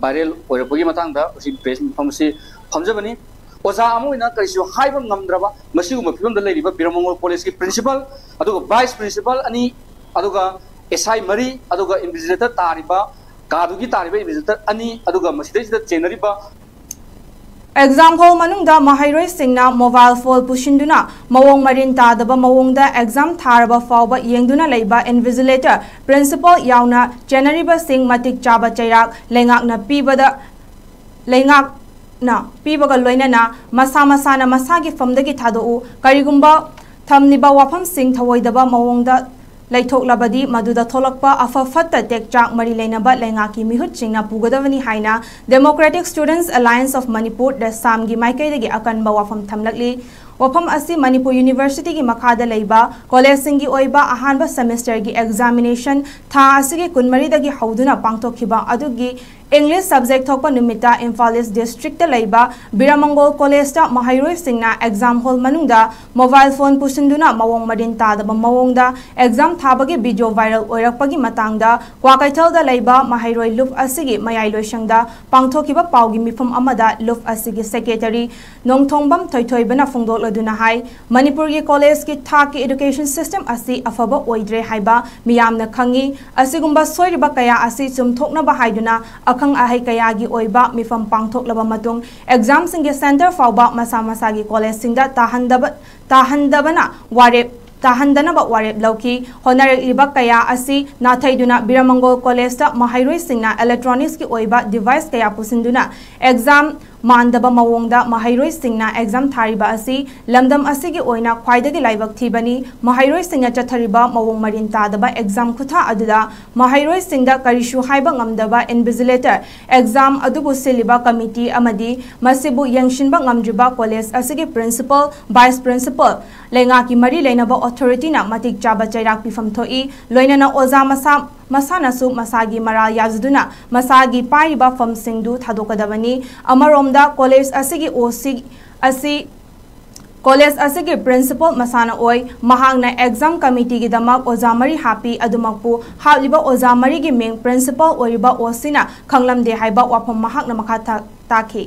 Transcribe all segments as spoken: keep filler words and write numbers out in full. viral or Matanga, she based from Sea Hamzabani, Ozamoina, Kaisu, Hyper Namdrava, Masuma, from the lady, but Piramongo Policy Principal, Aduga Vice Principal, Ani Aduga Esai Marie, Aduga Invisitor Tariba, Kadugi Tariba, Visitor Ani Aduga Masjid, the Chenariba. Exam hall manungda MAHEIROI SINGNA mobile phone pushinduna MAWONG MARIN TADABA MAWONGda exam THARAPHAO ba YENGDUNA LEIBA invigilator principal yauna Janariba Singh matik chaba chairak lengakna pibada lengakna pibaga loinana masa masana masagi famdagi thadou karigumba thamniba wapham sing thawoidaba mawongda Laithoklabadi maduda tholakpa afafatta tekchak mari leinaba lengaki mihut chingna pugadawani haina Democratic Students Alliance of Manipur da samgi maikaidagi akanba wafam thamlakli wafam asi Manipur University gi makhada leiba college singi oiba ahanba semester gi examination tha asigi kunmari dagi hauduna pangthokhiba adugi English subject thokpa numita Imphal East district leiba Biramangol college ta MAHEIROI Singna exam hall manungda mobile phone pushinduna mawong marin tadaba mawongda exam thabagi video viral oirakpagi matangda kwakaithalda leiba MAHEIROI loop asigi mayailoi shangda pangthokiba paugi mifam amada loop asigi secretary nongthongbam thoithoibana fungdoloduna hai Manipur gi college ki thaki education system asi afaba oidre haiba miyamna khangi asigumba soiriba kaya asi chumthokna ba haiduna Akang ahai kayagi oiba mifam pangthok laba matung exam singe center fauba masa masagi college singda tahandaba tahandabana warep tahandana ba warep lauki honar iba kaya asi nathaiduna Biramangol college ta MAHEIROI Singna electronics ki oiba device kaya pusinduna exam mandaba mawongda MAHEIROI Singna exam thariba asi lamdam asigi oina khwaidagi laibak thibani MAHEIROI Singna chathariba mawong marin tadaba exam khutha aduda MAHEIROI Singda karishu haiba ngamdaba invigilator exam adubu siliba committee amadi masibu yangshinba ngamjiba college asigi principal vice principal lengaki mari leinaba authority na matik chaba chairak pifam thoi loinana oza masa Masana su masagi maral yazuduna masagi paiba from singdu thadokadavani amaromda college asigi osi asi college asigi principal masana oi mahangna exam committee gi damak ozamari happy adumakpu haliba ozamari gi meng principal oiba osina khanglamde haiba wapham mahakna makha takhi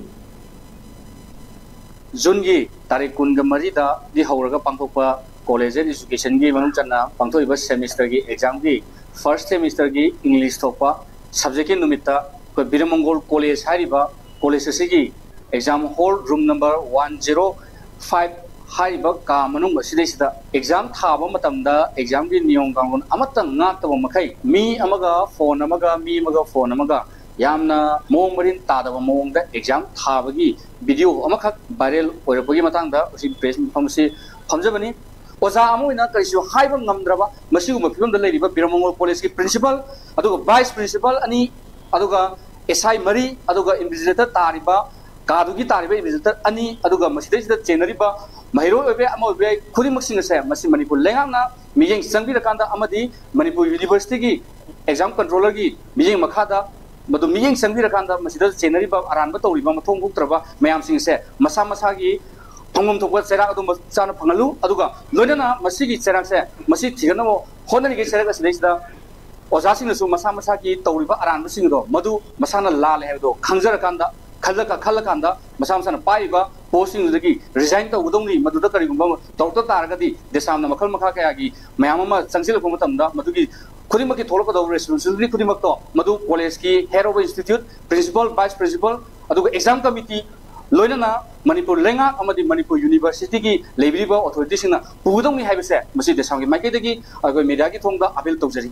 jungi tarikun ga marida di hauraga pangpopa college education gi manum channa pangthoiba semester gi exam gi First semester ki English thopa subject ki numita ko Biramangol College hariba college segi exam hall room number one zero five hariba ka manung sidai sida exam thaba matamda exam gi niyom kangun amatang ngatwa makai mi amaga phone amaga mi amaga phone amaga yamna mawong marin tadaba mawong da exam thabagi video amakha viral oirapagi matangda usi press phamsi phamjabani Oza amoina kaisu haiba ngamdraba masuguma fibam da leiba Biramangol College ki principal aduga vice principal ani aduga esai mari aduga invigilator tariba kadugi tariba invigilator ani aduga masida sida chenariba MAHEIROI obe amo obe khurimak singa sa masi Manipur lengangna mijeng sangbi rakanda amadi Manipur University ki exam controller gi mijeng makhada madu mijeng sangbi rakanda masida chenariba aranba tawriba mathong buktraba mayam singa sa masa masa gi Tongum to what Sarah San Pangalu, Aduga, Lodana, Masigi Sarah, Masi Tigano, Honori Sarah Slesda, Ozasin Sumasamasaki, Toriba Aran Singo, Madu, Masana Lal Hedo, Kanzarakanda, Kalaka Kalakanda, Masamsan Paiba, posting the Gi, resigned to Udongi, Madudakarium, Doctor Targadi, the Sam Makalmakagi, Mayama, Sansila Pomatamda, Madugi, Kurimaki Toloko, responsibility Kurimato, Madu Poleski, Hero Institute, Principal, Vice Principal, Aduga Exam Committee. Loinana, Manipur Lenga, Amadi Manipur University ki Labor Authority sina pudong ni haibse masi desang ki maike degi agoi media ki thongda appeal tawjari